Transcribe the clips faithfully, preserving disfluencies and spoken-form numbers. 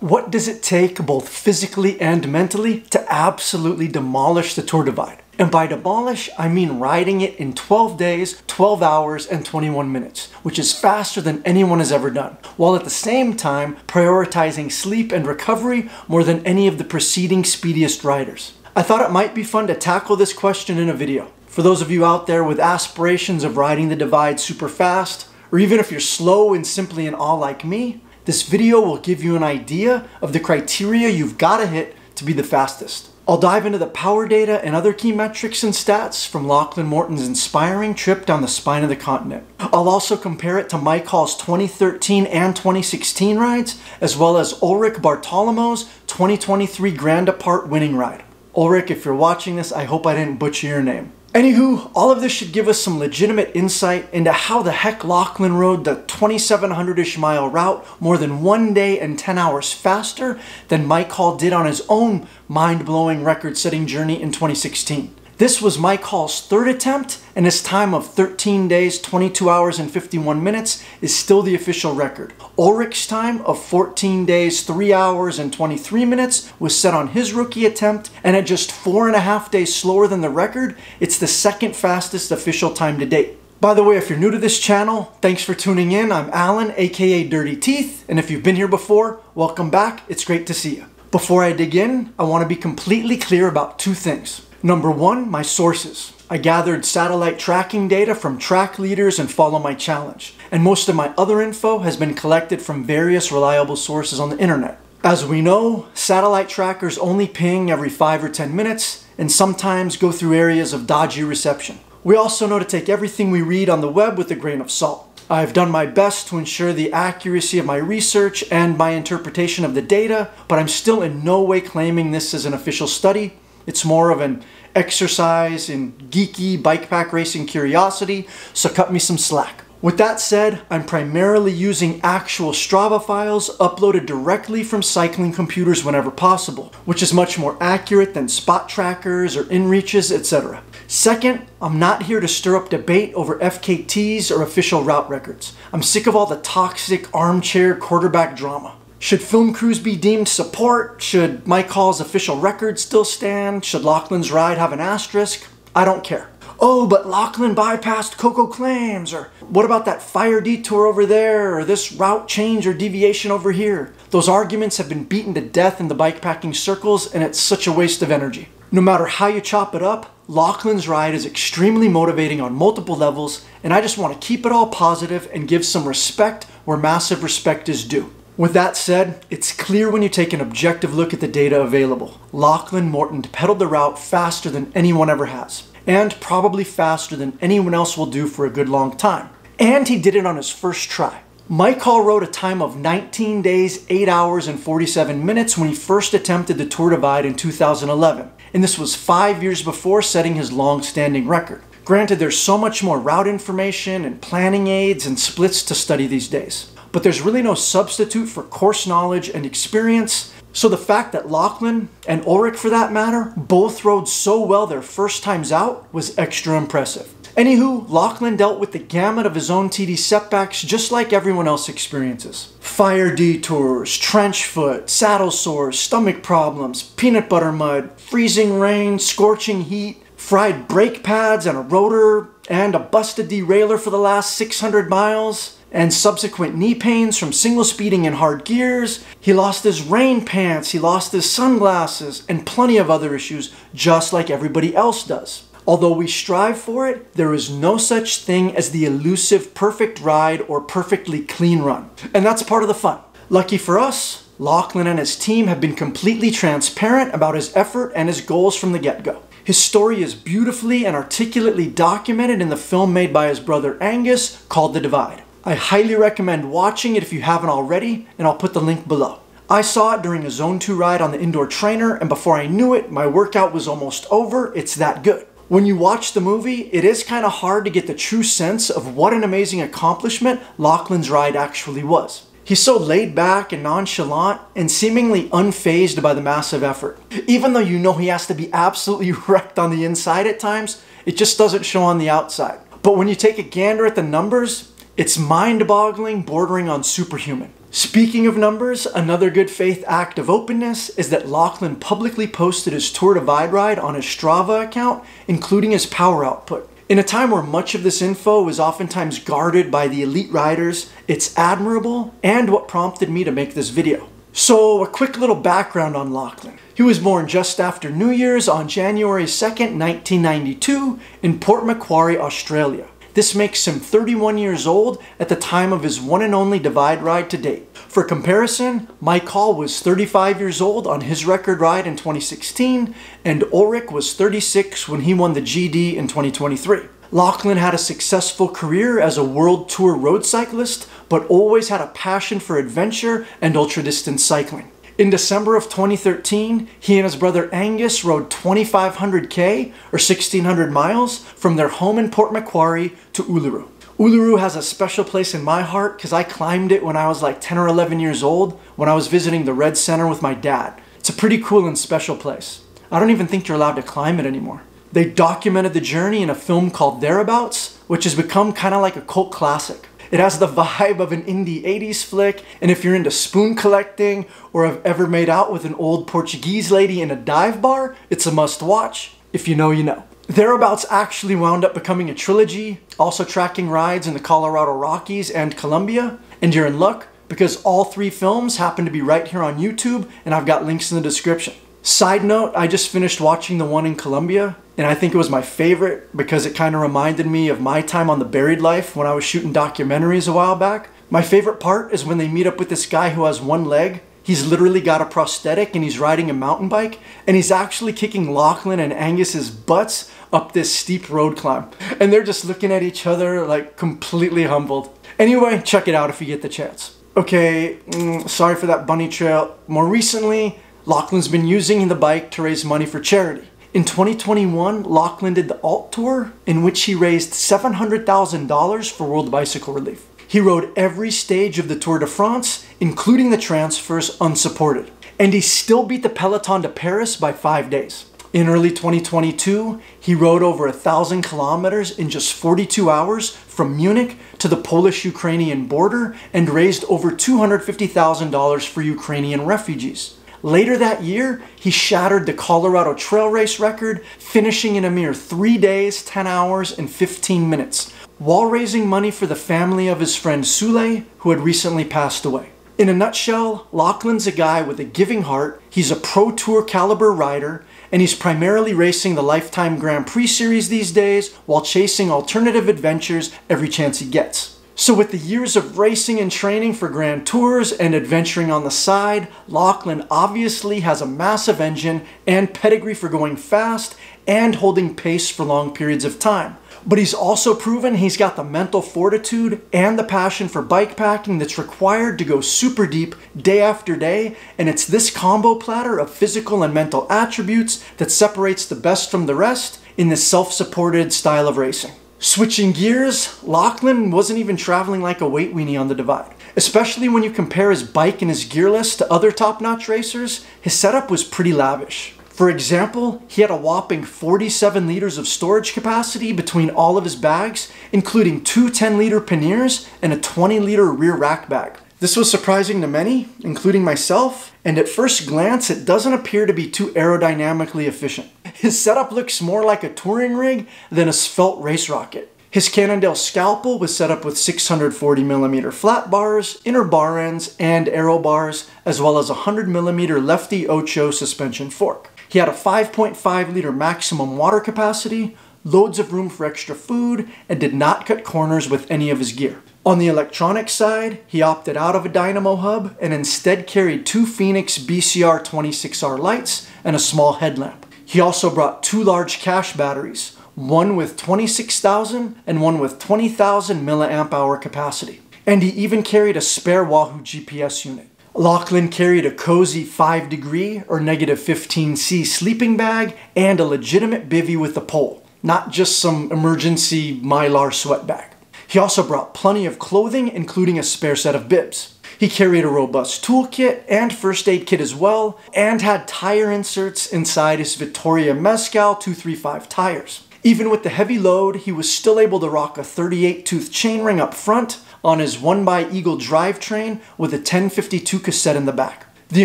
What does it take both physically and mentally to absolutely demolish the Tour Divide? And by demolish, I mean riding it in twelve days, twelve hours, and twenty-one minutes, which is faster than anyone has ever done, while at the same time prioritizing sleep and recovery more than any of the preceding speediest riders. I thought it might be fun to tackle this question in a video. For those of you out there with aspirations of riding the Divide super fast, or even if you're slow and simply in awe like me, this video will give you an idea of the criteria you've got to hit to be the fastest. I'll dive into the power data and other key metrics and stats from Lachlan Morton's inspiring trip down the spine of the continent. I'll also compare it to Mike Hall's twenty thirteen and twenty sixteen rides, as well as Ulrich Bartolomeo's twenty twenty-three Grand Depart winning ride. Ulrich, if you're watching this, I hope I didn't butcher your name. Anywho, all of this should give us some legitimate insight into how the heck Lachlan rode the twenty-seven hundred-ish mile route more than one day and ten hours faster than Mike Hall did on his own mind-blowing record-setting journey in twenty sixteen. This was Mike Hall's third attempt, and his time of thirteen days, twenty-two hours, and fifty-one minutes is still the official record. Ulrich's time of fourteen days, three hours, and twenty-three minutes was set on his rookie attempt, and at just four and a half days slower than the record, it's the second fastest official time to date. By the way, if you're new to this channel, thanks for tuning in. I'm Alan, aka Dirty Teeth, and if you've been here before, welcome back. It's great to see you. Before I dig in, I want to be completely clear about two things. Number one, my sources. I gathered satellite tracking data from Track Leaders and Follow My Challenge, and most of my other info has been collected from various reliable sources on the internet. As we know, satellite trackers only ping every five or ten minutes, and sometimes go through areas of dodgy reception. We also know to take everything we read on the web with a grain of salt. I've done my best to ensure the accuracy of my research and my interpretation of the data, but I'm still in no way claiming this as an official study. It's more of an exercise in geeky bike pack racing curiosity, so cut me some slack. With that said, I'm primarily using actual Strava files uploaded directly from cycling computers whenever possible, which is much more accurate than spot trackers or inReaches, et cetera. Second, I'm not here to stir up debate over F K Ts or official route records. I'm sick of all the toxic armchair quarterback drama. Should film crews be deemed support? Should Mike Hall's official record still stand? Should Lachlan's ride have an asterisk? I don't care. Oh, but Lachlan bypassed Coco Clams, or what about that fire detour over there, or this route change or deviation over here? Those arguments have been beaten to death in the bikepacking circles, and it's such a waste of energy. No matter how you chop it up, Lachlan's ride is extremely motivating on multiple levels, and I just want to keep it all positive and give some respect where massive respect is due. With that said, it's clear when you take an objective look at the data available, Lachlan Morton pedaled the route faster than anyone ever has, and probably faster than anyone else will do for a good long time. And he did it on his first try. Mike Hall rode a time of nineteen days, eight hours, and forty-seven minutes when he first attempted the Tour Divide in two thousand eleven, and this was five years before setting his long-standing record. Granted, there's so much more route information and planning aids and splits to study these days, but there's really no substitute for course knowledge and experience. So the fact that Lachlan, and Ulrich for that matter, both rode so well their first times out was extra impressive. Anywho, Lachlan dealt with the gamut of his own T D setbacks just like everyone else experiences. Fire detours, trench foot, saddle sores, stomach problems, peanut butter mud, freezing rain, scorching heat, fried brake pads and a rotor, and a busted derailleur for the last six hundred miles. And subsequent knee pains from single speeding in hard gears. He lost his rain pants, he lost his sunglasses, and plenty of other issues just like everybody else does. Although we strive for it, there is no such thing as the elusive perfect ride or perfectly clean run. And that's part of the fun. Lucky for us, Lachlan and his team have been completely transparent about his effort and his goals from the get-go. His story is beautifully and articulately documented in the film made by his brother Angus called The Divide. I highly recommend watching it if you haven't already, and I'll put the link below. I saw it during a zone two ride on the indoor trainer, and before I knew it, my workout was almost over. It's that good. When you watch the movie, it is kind of hard to get the true sense of what an amazing accomplishment Lachlan's ride actually was. He's so laid back and nonchalant and seemingly unfazed by the massive effort. Even though you know he has to be absolutely wrecked on the inside at times, it just doesn't show on the outside. But when you take a gander at the numbers, it's mind-boggling, bordering on superhuman. Speaking of numbers, another good faith act of openness is that Lachlan publicly posted his Tour Divide ride on his Strava account, including his power output. In a time where much of this info is oftentimes guarded by the elite riders, it's admirable and what prompted me to make this video. So, a quick little background on Lachlan. He was born just after New Year's on January second, nineteen ninety-two in Port Macquarie, Australia. This makes him thirty-one years old at the time of his one and only Divide ride to date. For comparison, Mike Hall was thirty-five years old on his record ride in twenty sixteen, and Ulrich was thirty-six when he won the G D in twenty twenty-three. Lachlan had a successful career as a World Tour road cyclist, but always had a passion for adventure and ultra-distance cycling. In December of twenty thirteen, he and his brother Angus rode twenty-five hundred K, or sixteen hundred miles, from their home in Port Macquarie to Uluru. Uluru has a special place in my heart because I climbed it when I was like ten or eleven years old when I was visiting the Red Center with my dad. It's a pretty cool and special place. I don't even think you're allowed to climb it anymore. They documented the journey in a film called Thereabouts, which has become kind of like a cult classic. It has the vibe of an indie eighties flick, and if you're into spoon collecting or have ever made out with an old Portuguese lady in a dive bar, it's a must watch. If you know, you know. Thereabouts actually wound up becoming a trilogy, also tracking rides in the Colorado Rockies and Colombia. And you're in luck because all three films happen to be right here on YouTube, and I've got links in the description. Side note, I just finished watching the one in Colombia, and I think it was my favorite because it kind of reminded me of my time on The Buried Life when I was shooting documentaries a while back. My favorite part is when they meet up with this guy who has one leg. He's literally got a prosthetic and he's riding a mountain bike, and he's actually kicking Lachlan and Angus's butts up this steep road climb. And they're just looking at each other like completely humbled. Anyway, check it out if you get the chance. Okay, mm, sorry for that bunny trail. More recently, Lachlan's been using the bike to raise money for charity. In twenty twenty-one, Lachlan did the Alt Tour, in which he raised seven hundred thousand dollars for World Bicycle Relief. He rode every stage of the Tour de France, including the transfers, unsupported. And he still beat the peloton to Paris by five days. In early twenty twenty-two, he rode over a thousand kilometers in just forty-two hours from Munich to the Polish-Ukrainian border and raised over two hundred fifty thousand dollars for Ukrainian refugees. Later that year, he shattered the Colorado Trail Race record, finishing in a mere three days, ten hours, and fifteen minutes, while raising money for the family of his friend Sule, who had recently passed away. In a nutshell, Lachlan's a guy with a giving heart, he's a Pro Tour caliber rider, and he's primarily racing the Lifetime Grand Prix Series these days while chasing alternative adventures every chance he gets. So with the years of racing and training for grand tours and adventuring on the side, Lachlan obviously has a massive engine and pedigree for going fast and holding pace for long periods of time. But he's also proven he's got the mental fortitude and the passion for bikepacking that's required to go super deep day after day, and it's this combo platter of physical and mental attributes that separates the best from the rest in this self-supported style of racing. Switching gears, Lachlan wasn't even traveling like a weight weenie on the Divide. Especially when you compare his bike and his gear list to other top-notch racers, his setup was pretty lavish. For example, he had a whopping forty-seven liters of storage capacity between all of his bags, including two ten-liter panniers and a twenty-liter rear rack bag. This was surprising to many, including myself, and at first glance it doesn't appear to be too aerodynamically efficient. His setup looks more like a touring rig than a svelte race rocket. His Cannondale Scalpel was set up with six hundred forty millimeter flat bars, inner bar ends, and aero bars, as well as a one hundred millimeter Lefty Ocho suspension fork. He had a five point five liter maximum water capacity, loads of room for extra food, and did not cut corners with any of his gear. On the electronic side, he opted out of a dynamo hub and instead carried two Phoenix B C R twenty-six R lights and a small headlamp. He also brought two large cache batteries, one with twenty-six thousand and one with twenty thousand milliamp hour capacity. And he even carried a spare Wahoo G P S unit. Lachlan carried a cozy five degree or negative fifteen C sleeping bag and a legitimate bivvy with a pole, not just some emergency Mylar sweat bag. He also brought plenty of clothing, including a spare set of bibs. He carried a robust toolkit and first aid kit as well, and had tire inserts inside his Vittoria Mezcal two three five tires. Even with the heavy load, he was still able to rock a thirty-eight tooth chainring up front, on his one by Eagle drivetrain with a ten fifty-two cassette in the back. The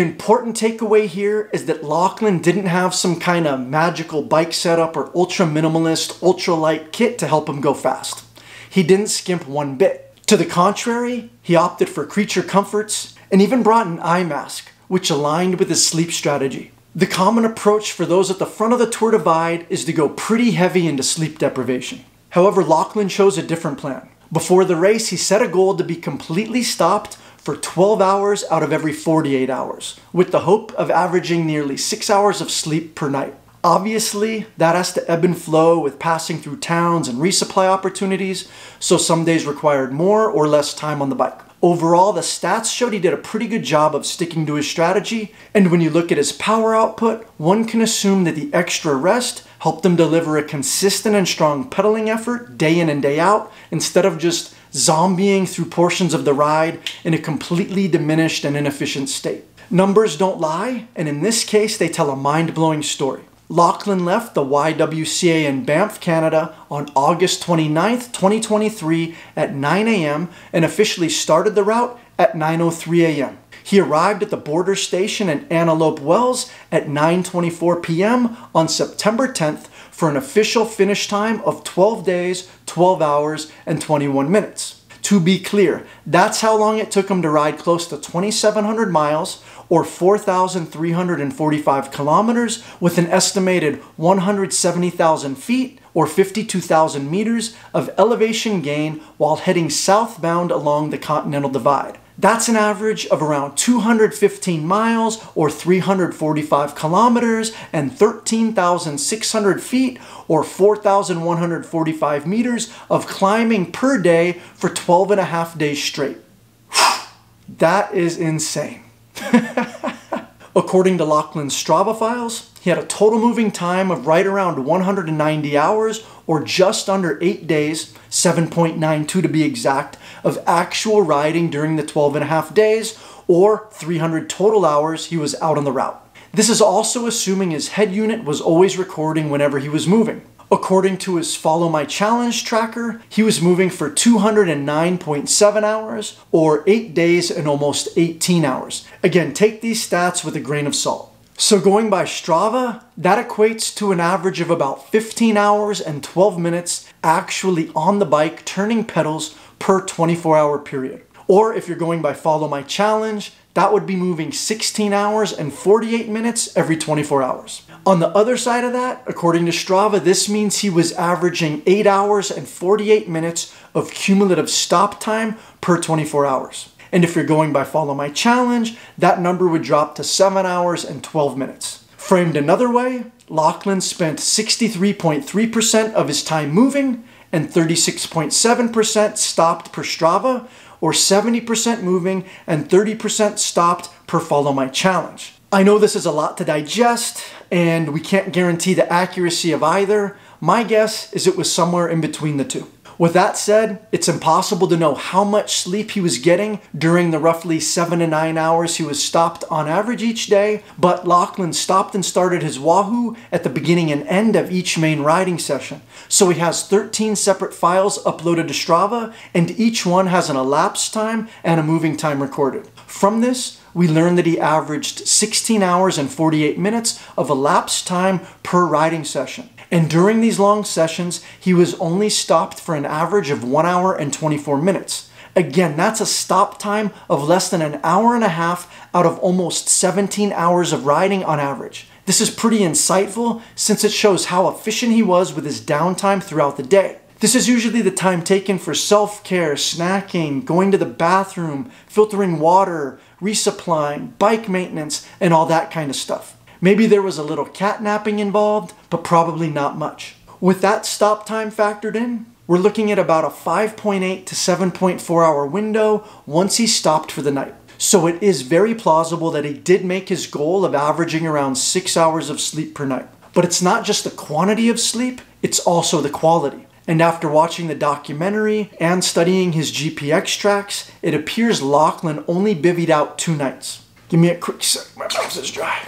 important takeaway here is that Lachlan didn't have some kind of magical bike setup or ultra minimalist, ultra light kit to help him go fast. He didn't skimp one bit. To the contrary, he opted for creature comforts and even brought an eye mask, which aligned with his sleep strategy. The common approach for those at the front of the Tour Divide is to go pretty heavy into sleep deprivation. However, Lachlan chose a different plan. Before the race, he set a goal to be completely stopped for twelve hours out of every forty-eight hours, with the hope of averaging nearly six hours of sleep per night. Obviously, that has to ebb and flow with passing through towns and resupply opportunities, so some days required more or less time on the bike. Overall, the stats showed he did a pretty good job of sticking to his strategy, and when you look at his power output, one can assume that the extra rest helped him deliver a consistent and strong pedaling effort day in and day out, instead of just zombieing through portions of the ride in a completely diminished and inefficient state. Numbers don't lie, and in this case they tell a mind-blowing story. Lachlan left the Y W C A in Banff, Canada on August twenty-ninth, twenty twenty-three at nine A M and officially started the route at nine oh three A M He arrived at the border station in Antelope Wells at nine twenty-four P M on September tenth for an official finish time of twelve days, twelve hours, and twenty-one minutes. To be clear, that's how long it took him to ride close to twenty-seven hundred miles or four thousand three hundred forty-five kilometers with an estimated one hundred seventy thousand feet or fifty-two thousand meters of elevation gain while heading southbound along the Continental Divide. That's an average of around two hundred fifteen miles or three hundred forty-five kilometers and thirteen thousand six hundred feet or four thousand one hundred forty-five meters of climbing per day for twelve and a half days straight. That is insane. According to Lachlan's Strava files, he had a total moving time of right around one hundred ninety hours or just under eight days, seven point nine two to be exact, of actual riding during the twelve and a half days or three hundred total hours he was out on the route. This is also assuming his head unit was always recording whenever he was moving. According to his Follow My Challenge tracker, he was moving for two hundred nine point seven hours or eight days and almost eighteen hours. Again, take these stats with a grain of salt. So going by Strava, that equates to an average of about fifteen hours and twelve minutes actually on the bike turning pedals per twenty-four hour period. Or if you're going by Follow My Challenge, that would be moving sixteen hours and forty-eight minutes every twenty-four hours. On the other side of that, according to Strava, this means he was averaging eight hours and forty-eight minutes of cumulative stop time per twenty-four hours. And if you're going by Follow My Challenge, that number would drop to seven hours and twelve minutes. Framed another way, Lachlan spent sixty-three point three percent of his time moving and thirty-six point seven percent stopped per Strava, or seventy percent moving and thirty percent stopped per Follow My Challenge. I know this is a lot to digest, and we can't guarantee the accuracy of either. My guess is it was somewhere in between the two. With that said, it's impossible to know how much sleep he was getting during the roughly seven to nine hours he was stopped on average each day, but Lachlan stopped and started his Wahoo at the beginning and end of each main riding session. So he has thirteen separate files uploaded to Strava, and each one has an elapsed time and a moving time recorded. From this, we learned that he averaged sixteen hours and forty-eight minutes of elapsed time per riding session. And during these long sessions, he was only stopped for an average of one hour and twenty-four minutes. Again, that's a stop time of less than an hour and a half out of almost seventeen hours of riding on average. This is pretty insightful since it shows how efficient he was with his downtime throughout the day. This is usually the time taken for self-care, snacking, going to the bathroom, filtering water, resupplying, bike maintenance, and all that kind of stuff. Maybe there was a little catnapping involved, but probably not much. With that stop time factored in, we're looking at about a five point eight to seven point four hour window once he stopped for the night. So it is very plausible that he did make his goal of averaging around six hours of sleep per night. But it's not just the quantity of sleep, it's also the quality. And after watching the documentary and studying his G P X tracks, it appears Lachlan only bivvied out two nights. Give me a quick sec, my mouth is dry.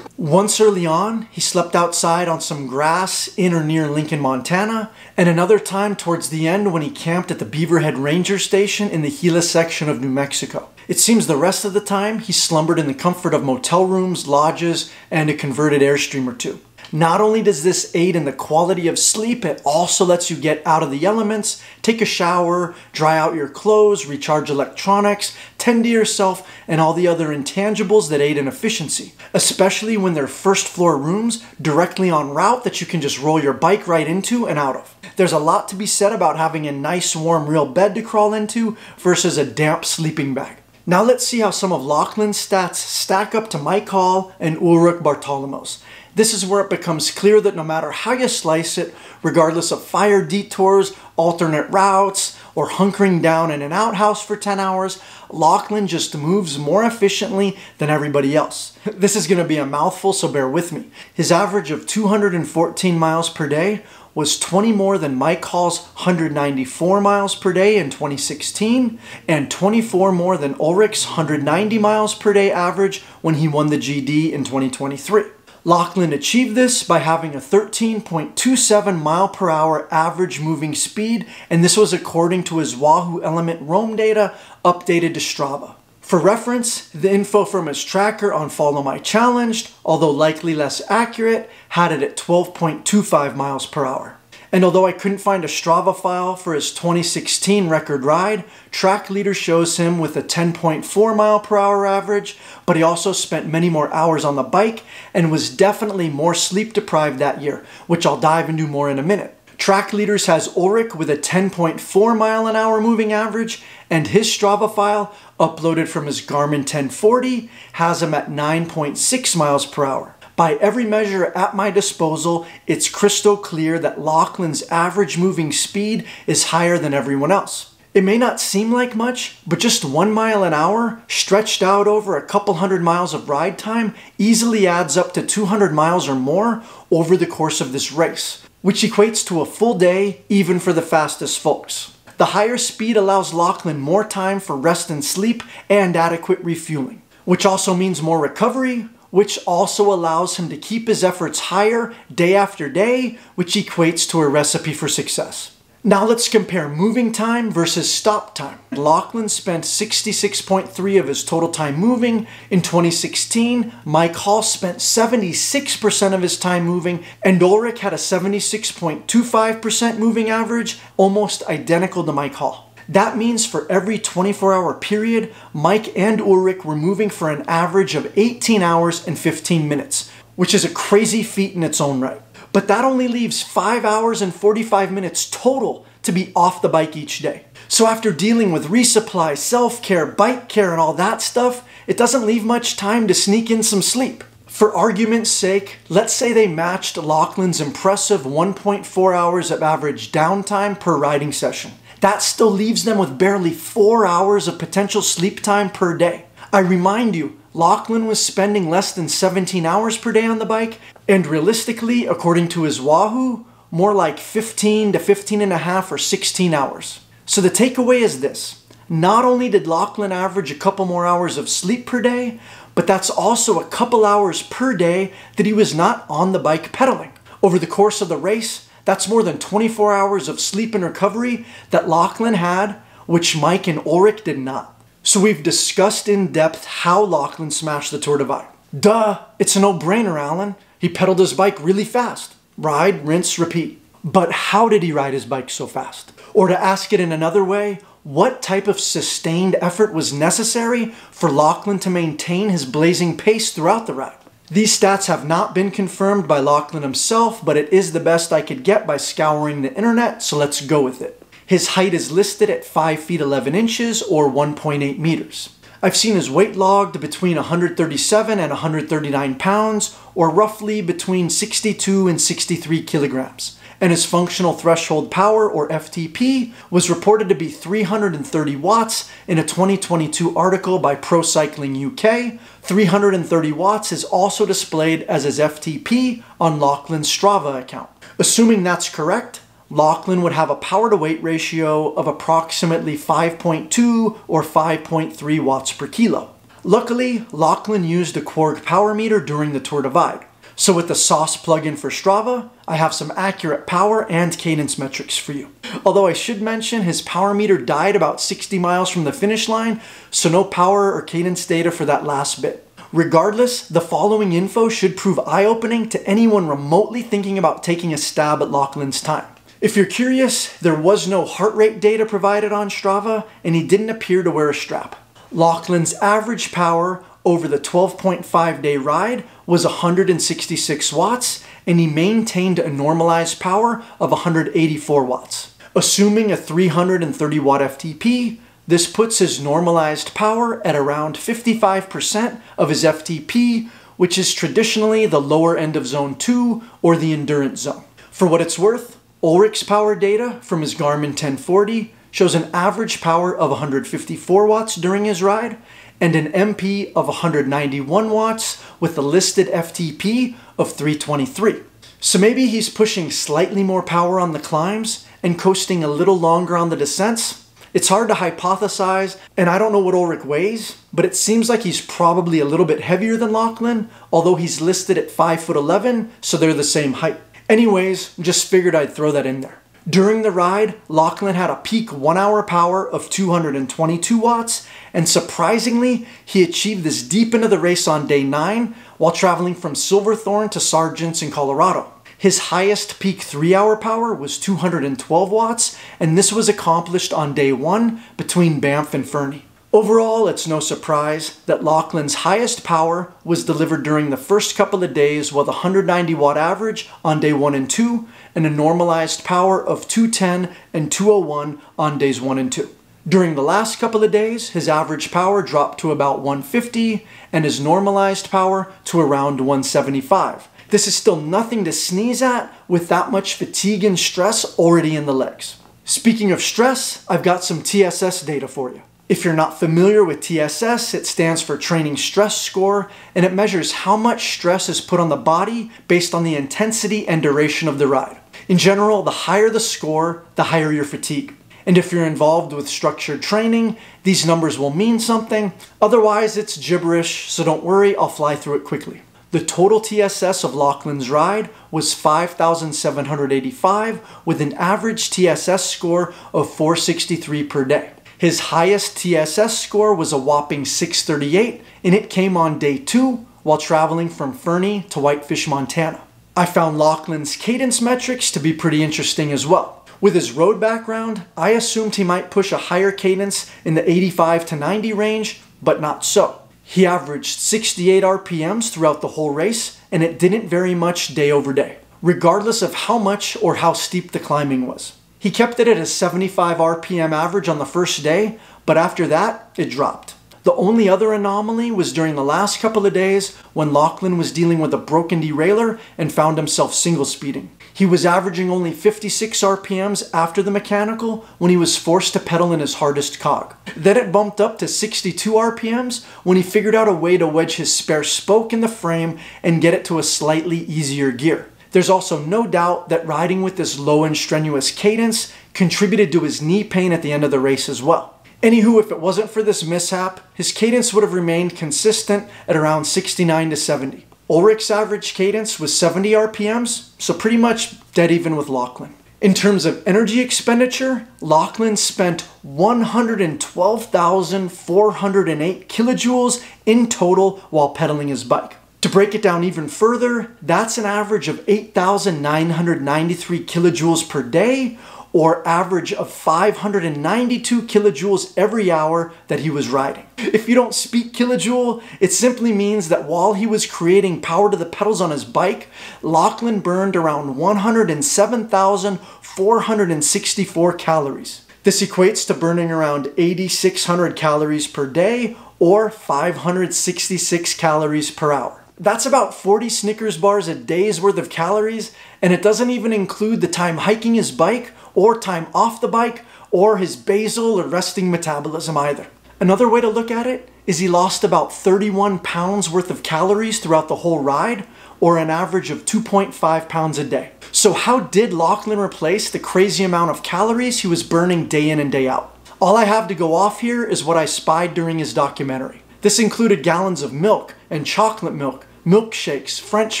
Once early on, he slept outside on some grass in or near Lincoln, Montana, and another time towards the end when he camped at the Beaverhead Ranger Station in the Gila section of New Mexico. It seems the rest of the time he slumbered in the comfort of motel rooms, lodges, and a converted Airstream or two. Not only does this aid in the quality of sleep, it also lets you get out of the elements, take a shower, dry out your clothes, recharge electronics, tend to yourself, and all the other intangibles that aid in efficiency. Especially when they're first floor rooms directly en route that you can just roll your bike right into and out of. There's a lot to be said about having a nice warm real bed to crawl into versus a damp sleeping bag. Now let's see how some of Lachlan's stats stack up to Mike Hall and Ulrich Bartolomeo's. This is where it becomes clear that no matter how you slice it, regardless of fire detours, alternate routes, or hunkering down in an outhouse for ten hours, Lachlan just moves more efficiently than everybody else. This is going to be a mouthful, so bear with me. His average of two hundred fourteen miles per day was twenty more than Mike Hall's one hundred ninety-four miles per day in twenty sixteen, and twenty-four more than Ulrich's one hundred ninety miles per day average when he won the G D in twenty twenty-three. Lachlan achieved this by having a thirteen point two seven mile per hour average moving speed, and this was according to his Wahoo Element Roam data updated to Strava. For reference, the info from his tracker on Follow My Challenge, although likely less accurate, had it at twelve point two five miles per hour. And although I couldn't find a Strava file for his twenty sixteen record ride, Track Leader shows him with a ten point four mile per hour average, but he also spent many more hours on the bike and was definitely more sleep deprived that year, which I'll dive into more in a minute. Track Leaders has Ulrich with a ten point four mile an hour moving average, and his Strava file, uploaded from his Garmin ten forty, has him at nine point six miles per hour. By every measure at my disposal, it's crystal clear that Lachlan's average moving speed is higher than everyone else. It may not seem like much, but just one mile an hour, stretched out over a couple hundred miles of ride time, easily adds up to two hundred miles or more over the course of this race, which equates to a full day even for the fastest folks. The higher speed allows Lachlan more time for rest and sleep and adequate refueling, which also means more recovery, which also allows him to keep his efforts higher day after day, which equates to a recipe for success. Now let's compare moving time versus stop time. Lachlan spent sixty-six point three of his total time moving. In twenty sixteen, Mike Hall spent seventy-six percent of his time moving, and Ulrich had a seventy-six point two five percent moving average, almost identical to Mike Hall. That means for every twenty-four hour period, Mike and Ulrich were moving for an average of eighteen hours and fifteen minutes, which is a crazy feat in its own right. But that only leaves five hours and forty-five minutes total to be off the bike each day. So after dealing with resupply, self-care, bike care, and all that stuff, it doesn't leave much time to sneak in some sleep. For argument's sake, let's say they matched Lachlan's impressive one point four hours of average downtime per riding session. That still leaves them with barely four hours of potential sleep time per day. I remind you, Lachlan was spending less than seventeen hours per day on the bike, and realistically, according to his Wahoo, more like fifteen to fifteen and a half or sixteen hours. So the takeaway is this. Not only did Lachlan average a couple more hours of sleep per day, but that's also a couple hours per day that he was not on the bike pedaling. Over the course of the race, that's more than twenty-four hours of sleep and recovery that Lachlan had, which Mike and Ulrich did not. So we've discussed in depth how Lachlan smashed the Tour Divide. Duh, it's a no-brainer, Alan. He pedaled his bike really fast. Ride, rinse, repeat. But how did he ride his bike so fast? Or to ask it in another way, what type of sustained effort was necessary for Lachlan to maintain his blazing pace throughout the ride? These stats have not been confirmed by Lachlan himself, but it is the best I could get by scouring the internet, so let's go with it. His height is listed at five feet eleven inches or one point eight meters. I've seen his weight logged between one hundred thirty-seven and one hundred thirty-nine pounds, or roughly between sixty-two and sixty-three kilograms. And his functional threshold power, or F T P, was reported to be three hundred thirty watts in a twenty twenty-two article by Pro Cycling U K. three hundred thirty watts is also displayed as his F T P on Lachlan's Strava account. Assuming that's correct, Lachlan would have a power to weight ratio of approximately five point two or five point three watts per kilo. Luckily, Lachlan used a Quarg power meter during the Tour Divide. So with the S O S plugin for Strava, I have some accurate power and cadence metrics for you. Although I should mention his power meter died about sixty miles from the finish line, so no power or cadence data for that last bit. Regardless, the following info should prove eye-opening to anyone remotely thinking about taking a stab at Lachlan's time. If you're curious, there was no heart rate data provided on Strava, and he didn't appear to wear a strap. Lachlan's average power over the twelve point five day ride was one hundred sixty-six watts, and he maintained a normalized power of one hundred eighty-four watts. Assuming a three hundred thirty watt F T P, this puts his normalized power at around fifty-five percent of his F T P, which is traditionally the lower end of zone two or the endurance zone. For what it's worth, Ulrich's power data from his Garmin ten forty shows an average power of one hundred fifty-four watts during his ride, and an M P of one hundred ninety-one watts with the listed F T P of three twenty-three. So maybe he's pushing slightly more power on the climbs and coasting a little longer on the descents. It's hard to hypothesize, and I don't know what Ulrich weighs, but it seems like he's probably a little bit heavier than Lachlan, although he's listed at five foot eleven, so they're the same height. Anyways, just figured I'd throw that in there. During the ride, Lachlan had a peak one-hour power of two hundred twenty-two watts, and surprisingly, he achieved this deep into the race on day nine while traveling from Silverthorne to Sargent's in Colorado. His highest peak three-hour power was two hundred twelve watts, and this was accomplished on day one between Banff and Fernie. Overall, it's no surprise that Lachlan's highest power was delivered during the first couple of days with a one hundred ninety watt average on day one and two, and a normalized power of two ten and two oh one on days one and two. During the last couple of days, his average power dropped to about one fifty, and his normalized power to around one seventy-five. This is still nothing to sneeze at with that much fatigue and stress already in the legs. Speaking of stress, I've got some T S S data for you. If you're not familiar with T S S, it stands for Training Stress Score, and it measures how much stress is put on the body based on the intensity and duration of the ride. In general, the higher the score, the higher your fatigue. And if you're involved with structured training, these numbers will mean something. Otherwise, it's gibberish, so don't worry, I'll fly through it quickly. The total T S S of Lachlan's ride was five thousand seven hundred eighty-five, with an average T S S score of four sixty-three per day. His highest T S S score was a whopping six thirty-eight, and it came on day two while traveling from Fernie to Whitefish, Montana. I found Lachlan's cadence metrics to be pretty interesting as well. With his road background, I assumed he might push a higher cadence in the eighty-five to ninety range, but not so. He averaged sixty-eight R P Ms throughout the whole race, and it didn't vary much day over day, regardless of how much or how steep the climbing was. He kept it at a seventy-five R P M average on the first day, but after that, it dropped. The only other anomaly was during the last couple of days when Lachlan was dealing with a broken derailleur and found himself single speeding. He was averaging only fifty-six R P Ms after the mechanical when he was forced to pedal in his hardest cog. Then it bumped up to sixty-two R P Ms when he figured out a way to wedge his spare spoke in the frame and get it to a slightly easier gear. There's also no doubt that riding with this low and strenuous cadence contributed to his knee pain at the end of the race as well. Anywho, if it wasn't for this mishap, his cadence would have remained consistent at around sixty-nine to seventy. Ulrich's average cadence was seventy R P Ms, so pretty much dead even with Lachlan. In terms of energy expenditure, Lachlan spent one hundred twelve thousand four hundred eight kilojoules in total while pedaling his bike. To break it down even further, that's an average of eight thousand nine hundred ninety-three kilojoules per day, or average of five hundred ninety-two kilojoules every hour that he was riding. If you don't speak kilojoule, it simply means that while he was creating power to the pedals on his bike, Lachlan burned around one hundred seven thousand four hundred sixty-four calories. This equates to burning around eighty-six hundred calories per day, or five hundred sixty-six calories per hour. That's about forty Snickers bars a day's worth of calories, and it doesn't even include the time hiking his bike, or time off the bike, or his basal or resting metabolism either. Another way to look at it is he lost about thirty-one pounds worth of calories throughout the whole ride, or an average of two point five pounds a day. So how did Lachlan replace the crazy amount of calories he was burning day in and day out? All I have to go off here is what I spied during his documentary. This included gallons of milk and chocolate milk, milkshakes, French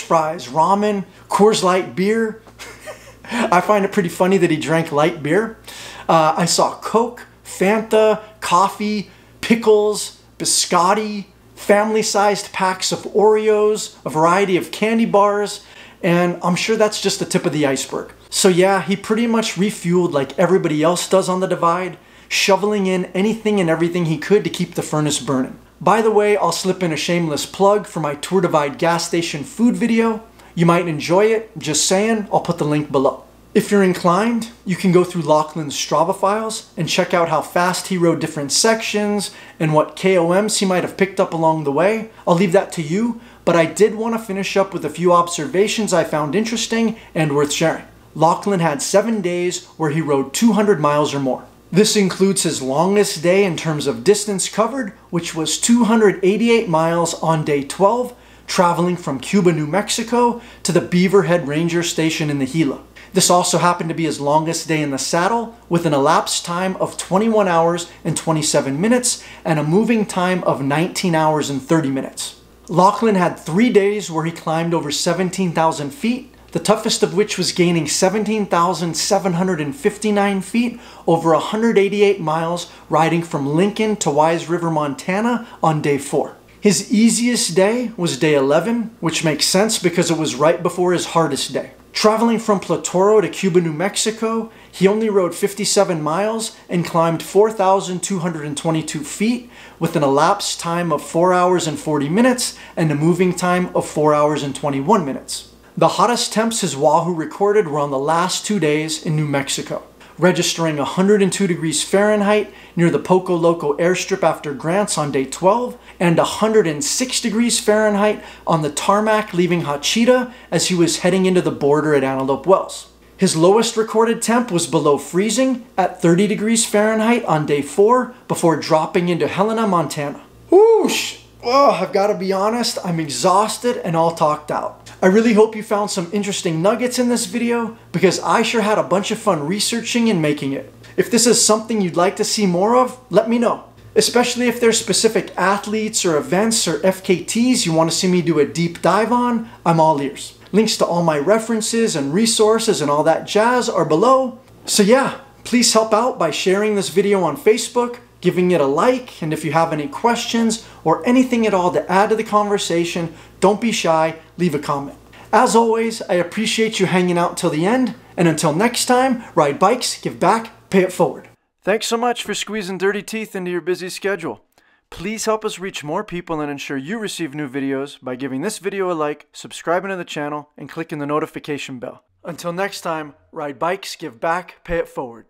fries, ramen, Coors Light beer. I find it pretty funny that he drank light beer. Uh, I saw Coke, Fanta, coffee, pickles, biscotti, family-sized packs of Oreos, a variety of candy bars, and I'm sure that's just the tip of the iceberg. So yeah, he pretty much refueled like everybody else does on the Divide, shoveling in anything and everything he could to keep the furnace burning. By the way, I'll slip in a shameless plug for my Tour Divide gas station food video. You might enjoy it, just saying, I'll put the link below. If you're inclined, you can go through Lachlan's Strava files and check out how fast he rode different sections and what K O Ms he might have picked up along the way. I'll leave that to you, but I did want to finish up with a few observations I found interesting and worth sharing. Lachlan had seven days where he rode two hundred miles or more. This includes his longest day in terms of distance covered, which was two hundred eighty-eight miles on day twelve, traveling from Cuba, New Mexico to the Beaverhead Ranger Station in the Gila. This also happened to be his longest day in the saddle, with an elapsed time of twenty-one hours and twenty-seven minutes and a moving time of nineteen hours and thirty minutes. Lachlan had three days where he climbed over seventeen thousand feet, the toughest of which was gaining seventeen thousand seven hundred fifty-nine feet over one hundred eighty-eight miles riding from Lincoln to Wise River, Montana on day four. His easiest day was day eleven, which makes sense because it was right before his hardest day. Traveling from Platoro to Cuba, New Mexico, he only rode fifty-seven miles and climbed four thousand two hundred twenty-two feet with an elapsed time of four hours and forty minutes and a moving time of four hours and twenty-one minutes. The hottest temps his Wahoo recorded were on the last two days in New Mexico, registering one hundred two degrees Fahrenheit near the Poco Loco airstrip after Grants on day twelve and one hundred six degrees Fahrenheit on the tarmac leaving Hachita as he was heading into the border at Antelope Wells. His lowest recorded temp was below freezing at thirty degrees Fahrenheit on day four before dropping into Helena, Montana. Whoosh! Oh, I've got to be honest, I'm exhausted and all talked out. I really hope you found some interesting nuggets in this video because I sure had a bunch of fun researching and making it. If this is something you'd like to see more of, let me know. Especially if there's specific athletes or events or F K Ts you want to see me do a deep dive on, I'm all ears. Links to all my references and resources and all that jazz are below. So yeah, please help out by sharing this video on Facebook, giving it a like, and if you have any questions or anything at all to add to the conversation, don't be shy, leave a comment. As always, I appreciate you hanging out till the end, and until next time, ride bikes, give back, pay it forward. Thanks so much for squeezing Dirty Teeth into your busy schedule. Please help us reach more people and ensure you receive new videos by giving this video a like, subscribing to the channel, and clicking the notification bell. Until next time, ride bikes, give back, pay it forward.